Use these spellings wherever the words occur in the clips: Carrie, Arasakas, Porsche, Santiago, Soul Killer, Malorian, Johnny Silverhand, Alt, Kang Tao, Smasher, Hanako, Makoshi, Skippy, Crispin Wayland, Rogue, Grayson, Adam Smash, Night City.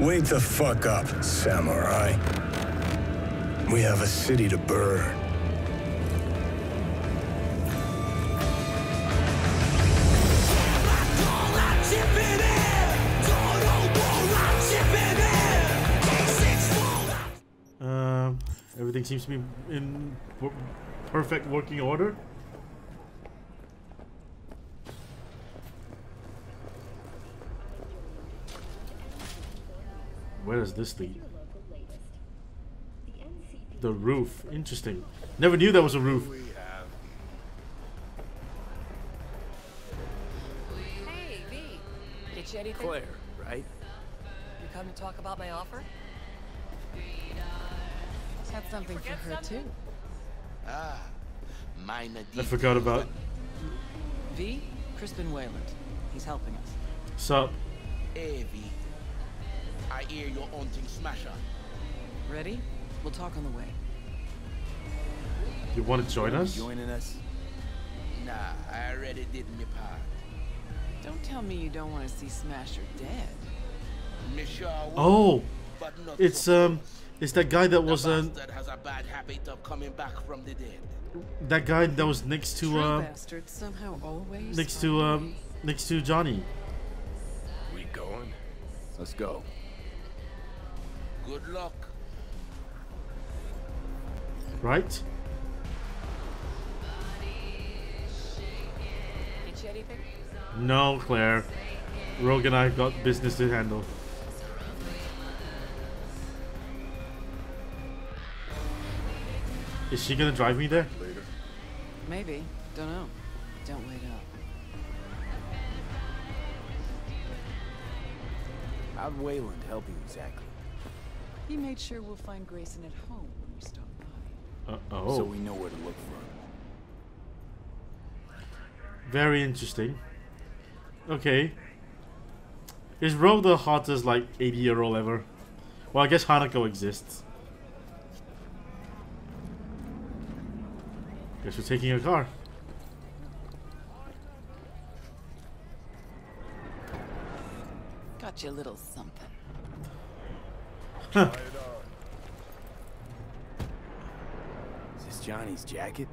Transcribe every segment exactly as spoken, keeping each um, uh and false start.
Wake the fuck up, samurai. We have a city to burn. Uh, everything seems to be in perfect working order. Where does this lead? The roof. Interesting. Never knew that was a roof. Hey, V. Get you anything? Claire, right? You come to talk about my offer? I had something for her, too. Ah, mine. I forgot about... V? Crispin Wayland. He's helping us. Sup? Hey, V. I hear your own thing, Smasher. Ready? We'll talk on the way. You want to join us? Joining us? Nah, I already did my part. Don't tell me you don't want to see Smasher dead. Oh, it's um, it's that guy that was um, that has a bad habit of coming back from the dead. That guy that was next to uh, somehow always next to um, next to Johnny. We going? Let's go. Good luck. Right? Did you anything? No, Claire. Rogue and I have got business to handle. Is she gonna drive me there? Later. Maybe. Don't know. Don't wait up. How'd Wayland help you exactly? He made sure we'll find Grayson at home when we stop by. Uh oh. So we know where to look for him. Very interesting. Okay. Is Rogue the hottest like eighty year old ever? Well, I guess Hanako exists. Guess we're taking a car. Got you a little something. Huh. Is this Johnny's jacket?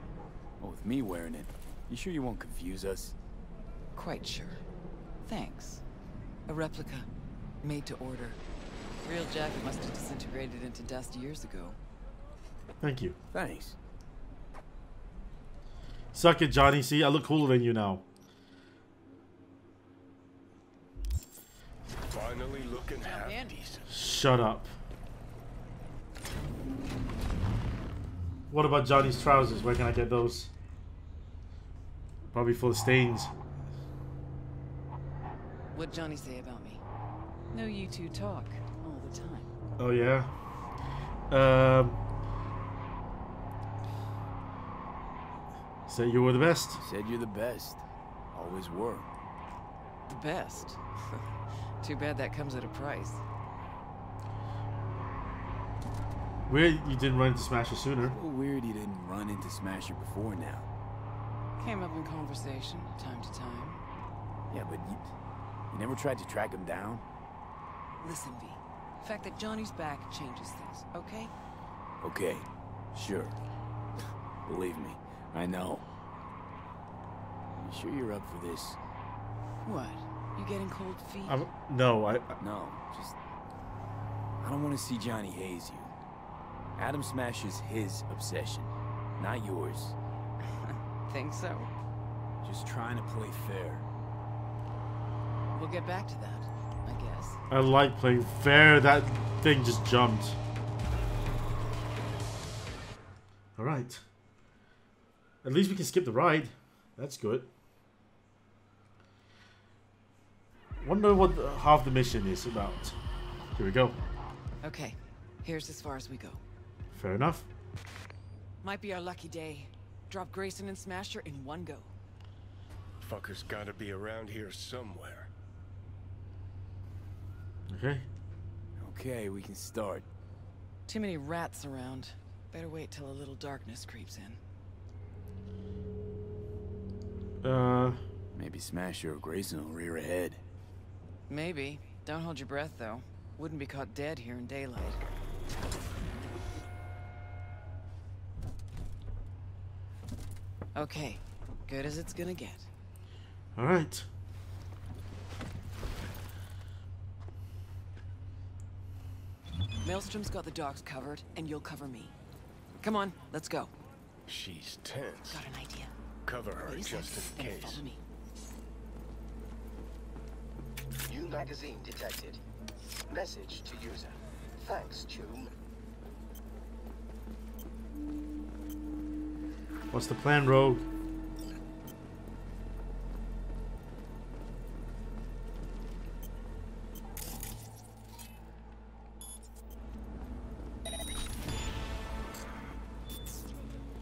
Oh, with me wearing it. You sure you won't confuse us? Quite sure. Thanks. A replica. Made to order. Real jacket must have disintegrated into dust years ago. Thank you. Thanks. Suck it, Johnny. See, I look cooler than you now. Finally looking half decent. Shut up. What about Johnny's trousers? Where can I get those? Probably full of stains. What'd Johnny say about me? No, you two talk all the time. Oh yeah. Um. Said you were the best. Said you're the best. Always were. The best. Too bad that comes at a price. Weird you didn't run into Smasher sooner. So weird you didn't run into Smasher before now. Came up in conversation, time to time. Yeah, but you, you never tried to track him down? Listen, V. The fact that Johnny's back changes things, okay? Okay, sure. Believe me, I know. You sure you're up for this? What? You getting cold feet? I'm, no, I, I... No, just... I don't want to see Johnny haze you. Adam Smash is his obsession, not yours. Think so? Just trying to play fair. We'll get back to that, I guess. I like playing fair. That thing just jumped. All right. At least we can skip the ride. That's good. Wonder what the, half the mission is about. Here we go. Okay. Here's as far as we go. Fair enough. Might be our lucky day. Drop Grayson and Smasher in one go. Fucker's gotta be around here somewhere. Okay. Okay, we can start. Too many rats around. Better wait till a little darkness creeps in. Uh. Maybe Smasher or Grayson will rear ahead. Maybe. Don't hold your breath, though. Wouldn't be caught dead here in daylight. Okay, good as it's gonna get. All right. Maelstrom's got the docks covered, and you'll cover me. Come on, let's go. She's tense. Got an idea. Cover her just in case. Follow me. New magazine detected. Message to user. Thanks, June. What's the plan, Rogue?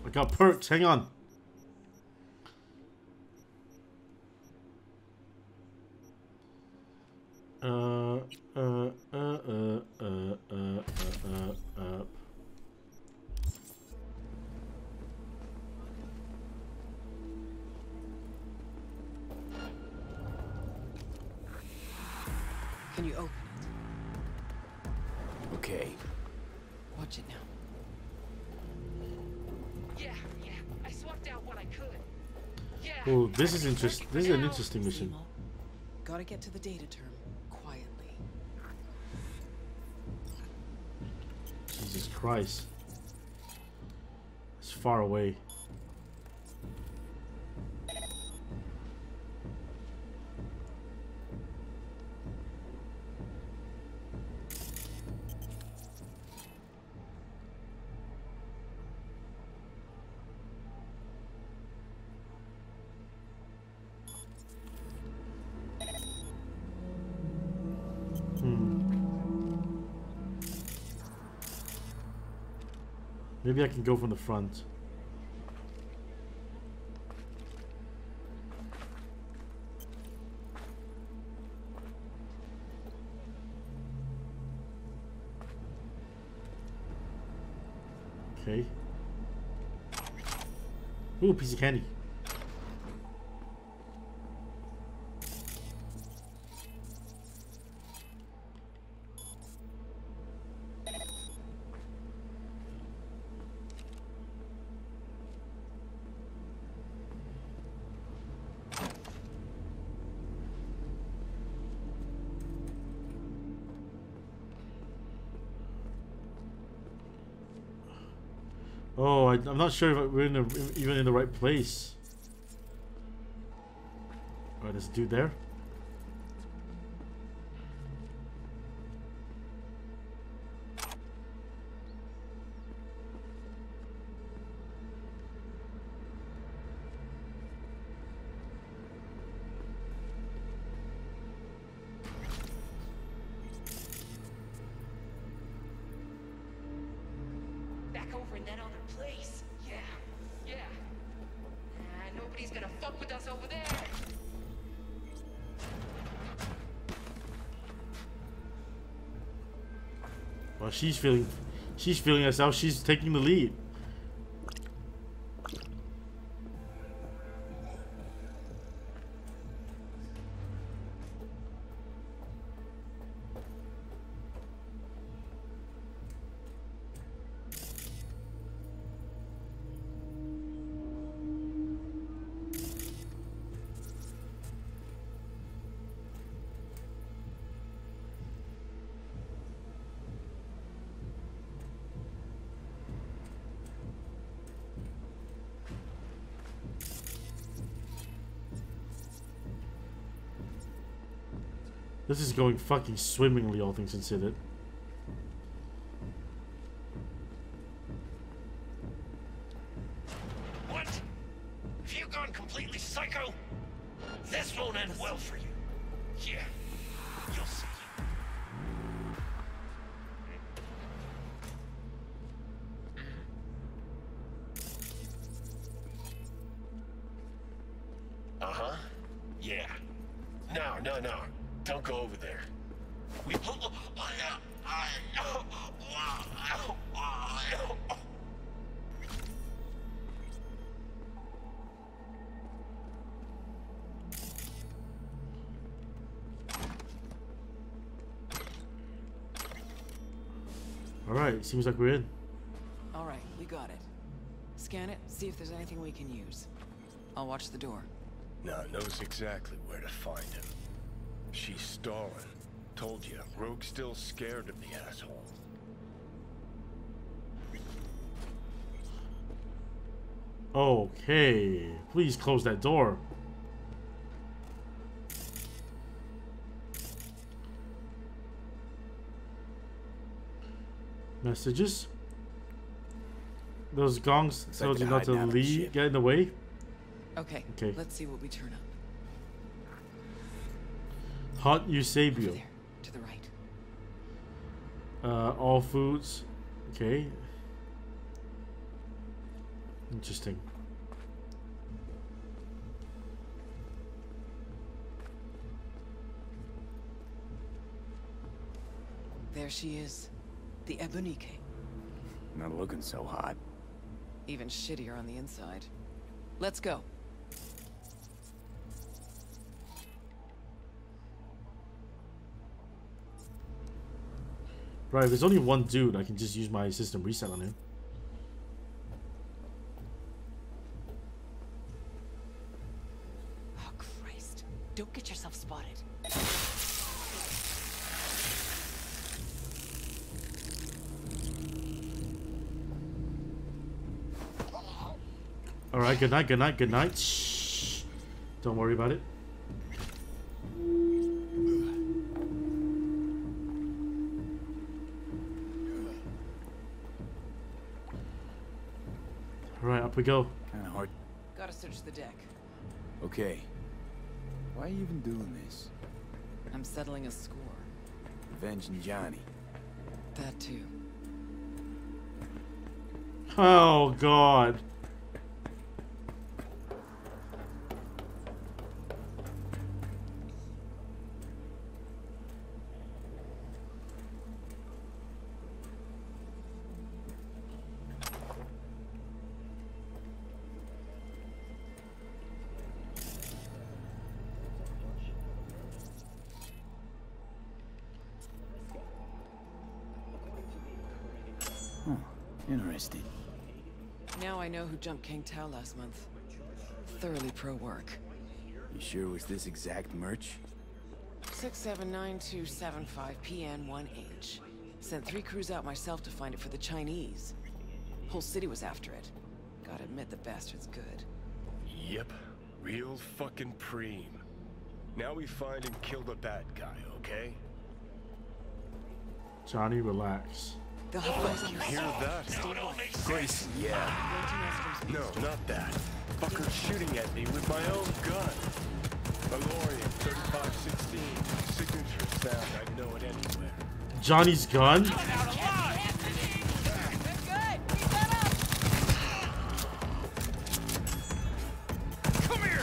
I got perks. Hang on. Uh, uh, uh, uh, uh, uh, uh, uh. Can you open it? Okay. Watch it now. Yeah, yeah. I swapped out what I could. Yeah. Oh, this is interesting. This is an interesting mission. Gotta get to the data term. Jesus Christ. It's far away. Maybe I can go from the front. Okay. Ooh, piece of candy. Oh, I, I'm not sure if we're in the, even in the right place. Alright, there's a dude there. Well, she's feeling, she's feeling herself. She's taking the lead. This is going fucking swimmingly, all things considered. What? Have you gone completely psycho? This won't end well for you. Yeah, you'll see. Uh-huh. Yeah. No, no, no. Don't go over there. We Alright, seems like we're in. Alright, you got it. Scan it, see if there's anything we can use. I'll watch the door. Now knows exactly where to find him. She's stalling. Told you, Rogue's still scared of the asshole. Okay, please close that door. Messages. Those gongs told you not to leave, get in the way. Okay. Okay. Let's see what we turn up. Hot Eusebio. Over there, to the right. Uh, all foods. Okay. Interesting. There she is, the Ebonique. Not looking so hot. Even shittier on the inside. Let's go. Right, if there's only one dude, I can just use my system reset on him. Don't get yourself spotted. All right, good night, good night, good night. Shh. Don't worry about it. All right, up we go. Kind of hard. Gotta search the deck. Okay. Why are you even doing this? I'm settling a score. Avenging Johnny. That too. Oh God. Interesting. Now I know who jumped Kang Tao last month. Thoroughly pro work. You sure it was this exact merch? six seven nine two seven five P N one H. Sent three crews out myself to find it for the Chinese. Whole city was after it. Gotta admit the bastard's good. Yep. Real fucking preem. Now we find and kill the bad guy, okay? Johnny, relax. The oh, you hear that? No, no, Grayson, yeah. No, not that. Fucker shooting at me with my own gun. Malorian thirty-five sixteen. Signature sound. I know it anywhere. Johnny's gun? Good. Come here.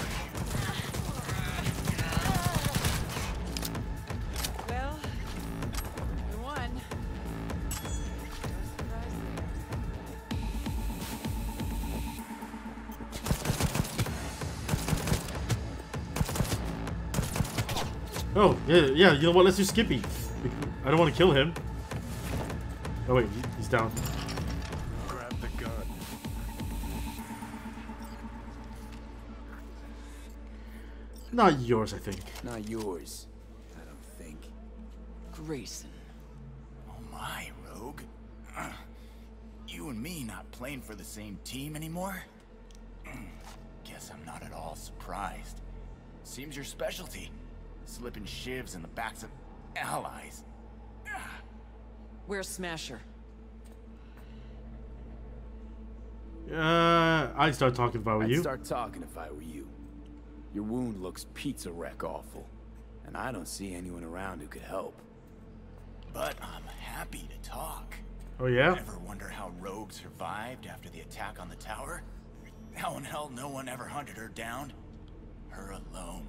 Well, we won. Oh, yeah, yeah, you know what? Let's do Skippy. I don't want to kill him. Oh, wait, he's down. Grab the gun. Not yours, I think. Not yours. I don't think. Grayson. Oh, my, Rogue. Uh, you and me not playing for the same team anymore? Guess I'm not at all surprised. Seems your specialty. Slipping shivs in the backs of allies. Where's Smasher? Uh, I'd start talking if I were I'd you. I'd start talking if I were you. Your wound looks pizza wreck awful, and I don't see anyone around who could help. But I'm happy to talk. Oh yeah? Ever wonder how Rogue survived after the attack on the tower? How in hell no one ever hunted her down? Her alone.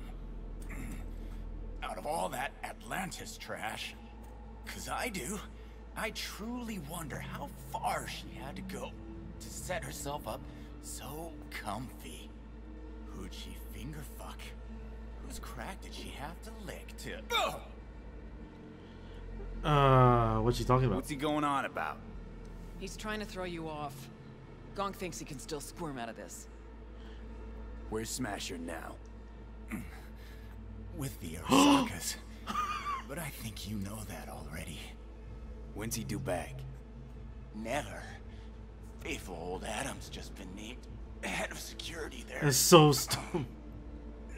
Out of all that Atlantis trash, because I do, I truly wonder how far she had to go to set herself up so comfy. Who'd she finger fuck? Whose crack did she have to lick to? Uh, know what she's talking about. What's he going on about? He's trying to throw you off. Gong thinks he can still squirm out of this. Where's Smasher now? With the Arasakas. But I think you know that already. When's he due back? Never. Faithful old Adam's just been named head of security there. It's so stupid.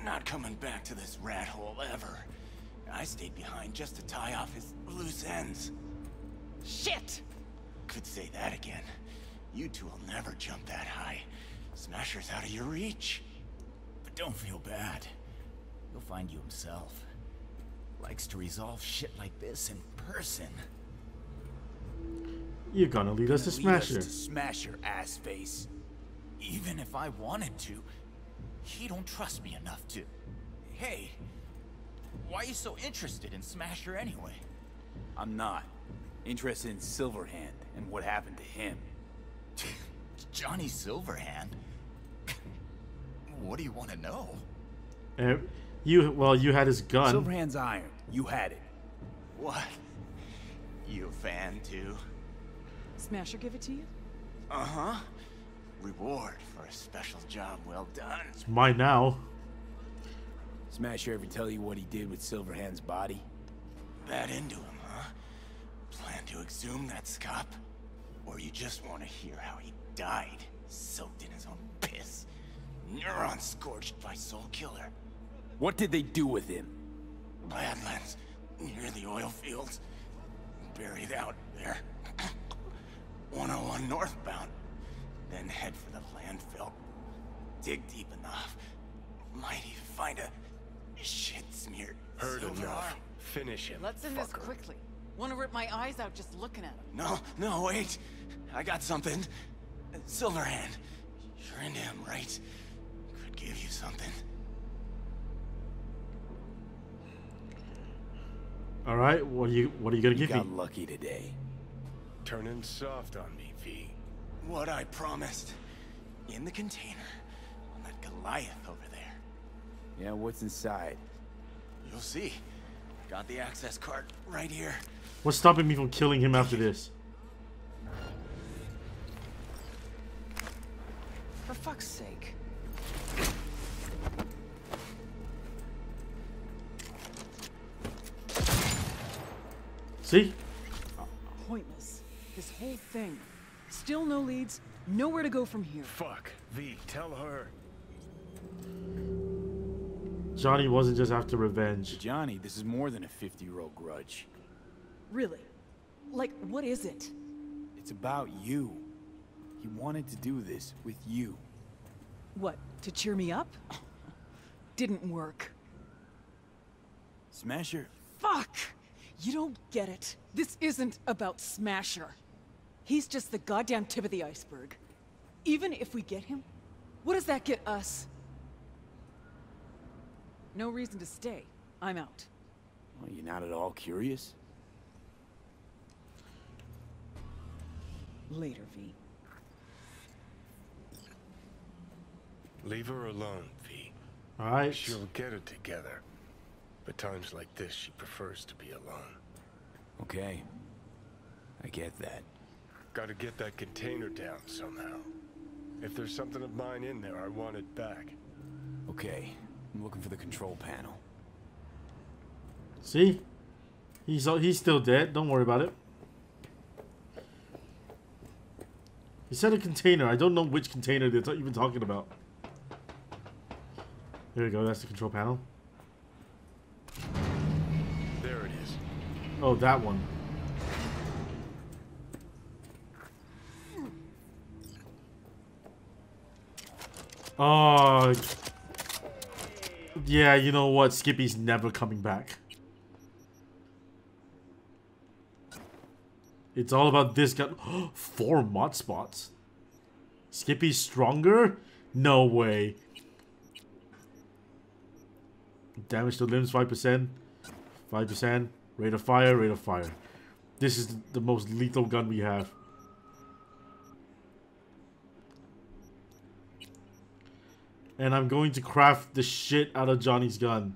Not coming back to this rat hole ever. I stayed behind just to tie off his loose ends. Shit! Could say that again. You two will never jump that high. Smasher's out of your reach. But don't feel bad. He'll find you himself. Likes to resolve shit like this in person. You're gonna lead us to Smasher. Smasher, ass face. Even if I wanted to, he don't trust me enough to. Hey, why are you so interested in Smasher anyway? I'm not. Interested in Silverhand and what happened to him. Johnny Silverhand? What do you want to know? Uh, you, well, you had his gun. Silverhand's iron. You had it. What? You a fan too? Smasher give it to you? Uh-huh. Reward for a special job well done. It's mine now. Smasher ever tell you what he did with Silverhand's body? That into him, huh? Plan to exhume that scop? Or you just want to hear how he died, soaked in his own piss. Neurons scorched by Soul Killer. What did they do with him? Badlands, near the oil fields. Buried out there. one oh one northbound. Then head for the landfill. Dig deep enough. Might even find a shit smeared. Heard enough. Finish him. Let's end this quickly. Want to rip my eyes out just looking at him. No, no, wait. I got something. Silverhand. You're into him, right? Could give you something. All right, what are you what are you gonna give me? You got lucky today. Turning soft on me, V. What I promised. In the container. On that Goliath over there. Yeah, what's inside? You'll see. Got the access card right here. What's stopping me from killing him after this? For fuck's sake. See? Pointless. This whole thing. Still no leads, nowhere to go from here. Fuck. V, tell her. Johnny wasn't just after revenge. Johnny, this is more than a fifty-year-old grudge. Really? Like, what is it? It's about you. He wanted to do this with you. What, to cheer me up? Didn't work. Smasher. Fuck! You don't get it. This isn't about Smasher. He's just the goddamn tip of the iceberg. Even if we get him, what does that get us? No reason to stay. I'm out. Well, you're not at all curious? Later, V. Leave her alone, V. All right. She'll get it together. But times like this, she prefers to be alone. Okay. I get that. Gotta get that container down somehow. If there's something of mine in there, I want it back. Okay, I'm looking for the control panel. See? He's he's still dead. Don't worry about it. He said a container. I don't know which container they're even talking about. There we go. That's the control panel. There it is. Oh, that one. Oh, yeah, you know what? Skippy's never coming back. It's all about this guy. Four mod spots. Skippy's stronger? No way. Damage to limbs, five percent. five percent. Rate of fire, rate of fire. This is the most lethal gun we have. And I'm going to craft the shit out of Johnny's gun.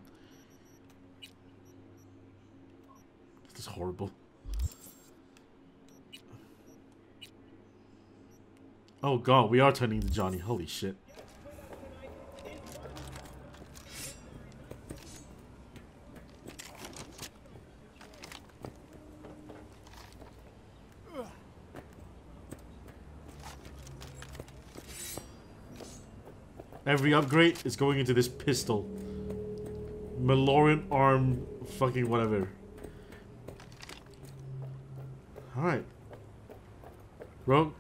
This is horrible. Oh god, we are turning to Johnny. Holy shit. Every upgrade is going into this pistol. Malorian arm fucking whatever. Alright. Rogue.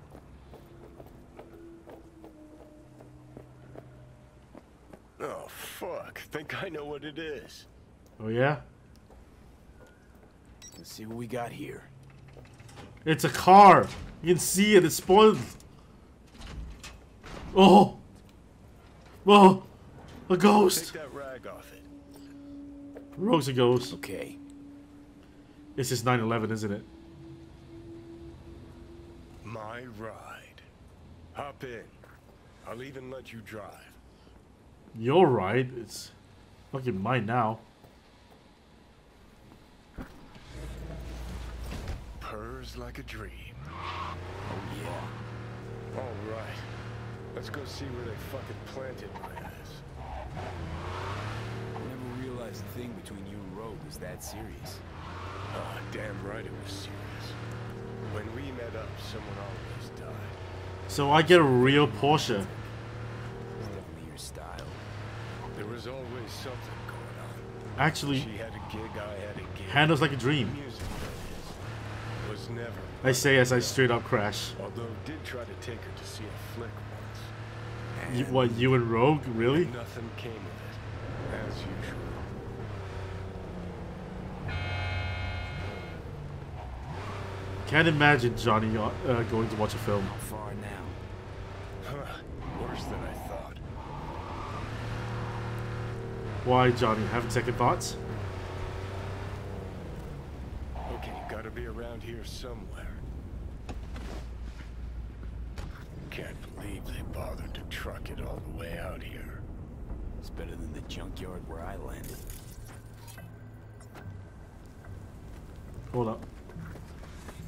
Oh fuck. Think I know what it is. Oh yeah? Let's see what we got here. It's a car! You can see it, it's spoiled. Oh! Whoa! A ghost! Take that rag off it. Rogue's a ghost. Okay. It's just nine eleven, isn't it? My ride. Hop in. I'll even let you drive. Your ride? It's fucking mine now. Purrs like a dream. Oh yeah. Alright. Let's go see where they fucking planted my ass. I never realized the thing between you and Rogue was that serious. Ah, oh, damn right it was serious. When we met up, someone always died. So I get a real Porsche. It's definitely your style. There was always something going on. Actually, she had a gig, I had a gig. Handles like a dream. Music was never. I say as I straight up crash. Although did try to take her to see a flick. You, what, you and Rogue? Really? Nothing came of it, as usual. Can't imagine Johnny uh, going to watch a film. How far now? Huh, worse than I thought. Why, Johnny? Having second thoughts? Okay, gotta be around here somewhere. Can't believe they bothered to truck it all the way out here. It's better than the junkyard where I landed. Hold up.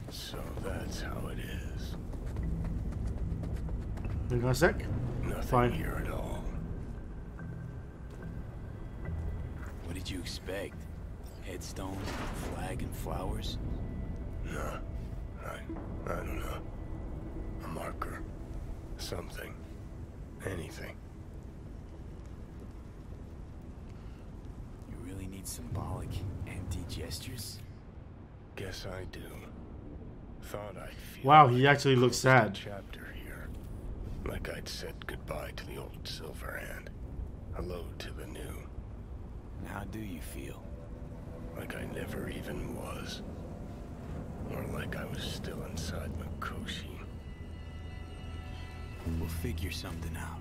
So that's how it is. You got a sec? Nothing Fine. Here at all. What did you expect? Headstones, flag, and flowers? No, I, I don't know. A marker. Something. Anything. You really need symbolic, empty gestures? Guess I do. Thought I'd feel. Wow, he actually looks sad. Chapter here. Like I'd said goodbye to the old Silverhand. Hello to the new. How do you feel? Like I never even was. Or like I was still inside Makoshi. We'll figure something out.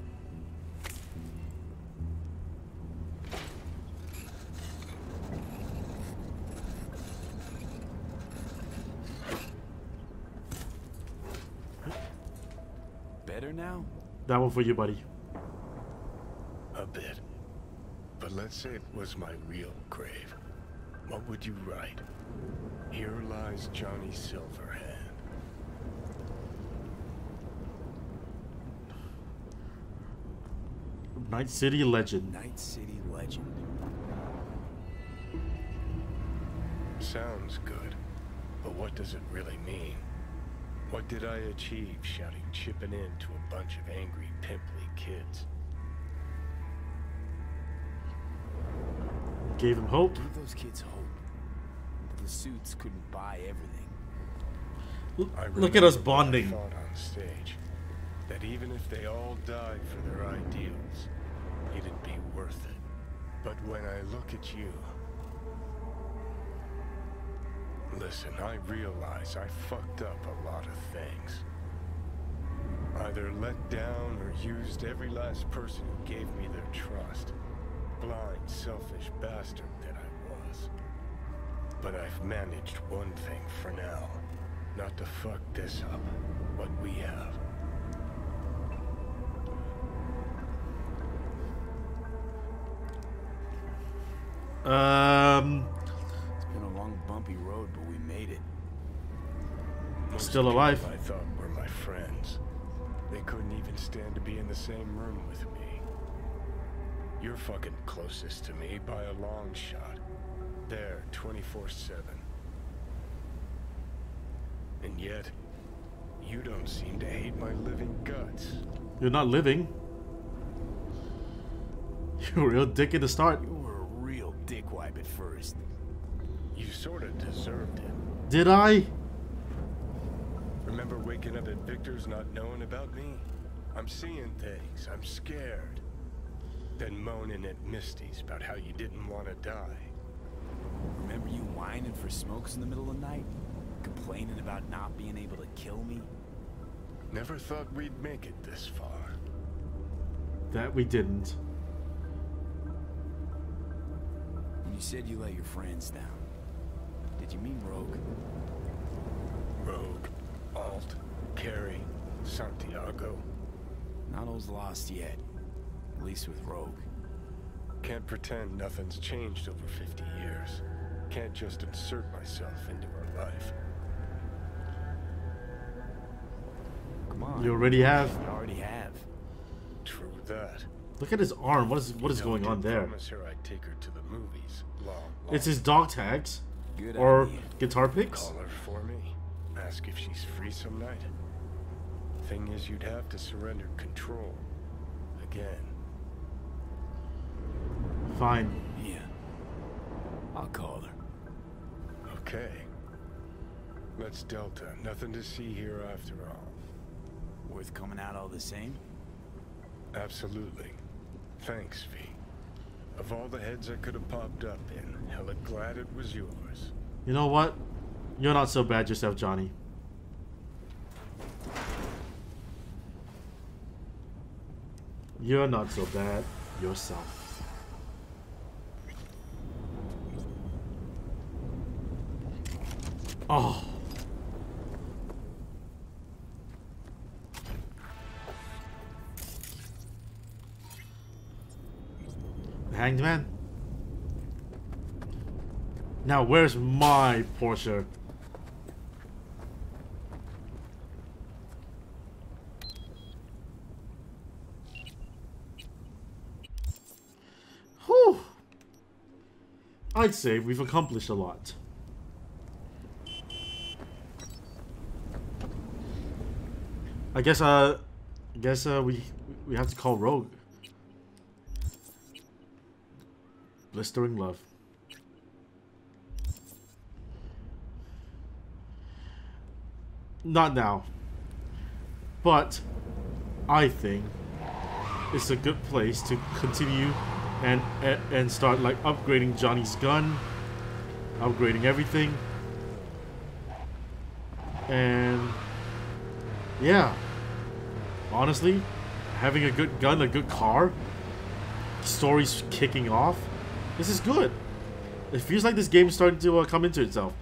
Better now? That one for you, buddy. A bit. But let's say it was my real grave. What would you write? Here lies Johnny Silverhand. Night City legend. Night City legend. Sounds good, but what does it really mean? What did I achieve shouting chipping in to a bunch of angry, pimply kids? Gave them hope. Give those kids hope. The suits couldn't buy everything. Look, look at us bonding. On stage, that even if they all died for their ideals, it'd be worth it. But when I look at you... Listen, I realize I fucked up a lot of things. Either let down or used every last person who gave me their trust. Blind, selfish bastard that I was. But I've managed one thing for now. Not to fuck this up, what we have. Um, it's been a long, bumpy road, but we made it. Still alive. I thought were my friends. They They couldn't even stand to be in the same room with me. You're fucking closest to me by a long shot. There, twenty-four seven. And yet, you don't seem to hate my living guts. You're not living. You were a real dick at the start. You were a real dickwipe at first. You sort of deserved it. Did I? Remember waking up at Victor's not knowing about me? I'm seeing things. I'm scared. Then moaning at Misty's about how you didn't want to die. Remember you whining for smokes in the middle of the night? Complaining about not being able to kill me? Never thought we'd make it this far. That we didn't. When you said you let your friends down, did you mean Rogue? Rogue, Alt, Carrie, Santiago. Not all's lost yet. At least with Rogue. Can't pretend nothing's changed over fifty years. Can't just insert myself into her life. Come on. You already have. I already have. True that. Look at his arm. What is what is going on there? I promised her I'd take her to the movies. Long, long. It's his dog tags. Good or idea. Guitar picks. Call her for me. Ask if she's free some night. Thing is, you'd have to surrender control again. Fine. Yeah. I'll call her. Okay. Let's Delta. Nothing to see here after all. Worth coming out all the same? Absolutely. Thanks, V. Of all the heads I could have popped up in, hella glad it was yours. You know what? You're not so bad yourself, Johnny. You're not so bad yourself. Oh. The Hanged Man. Now where's my Porsche? Whew. I'd say we've accomplished a lot. I guess uh, I guess uh, we we have to call Rogue. Blistering love. Not now, but I think it's a good place to continue and and start like upgrading Johnny's gun, upgrading everything, and. Yeah, honestly, having a good gun, a good car, stories kicking off, this is good. It feels like this game is starting to uh, come into itself.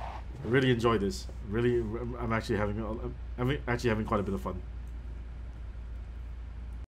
I really enjoy this. Really, I'm actually having I'm actually having quite a bit of fun.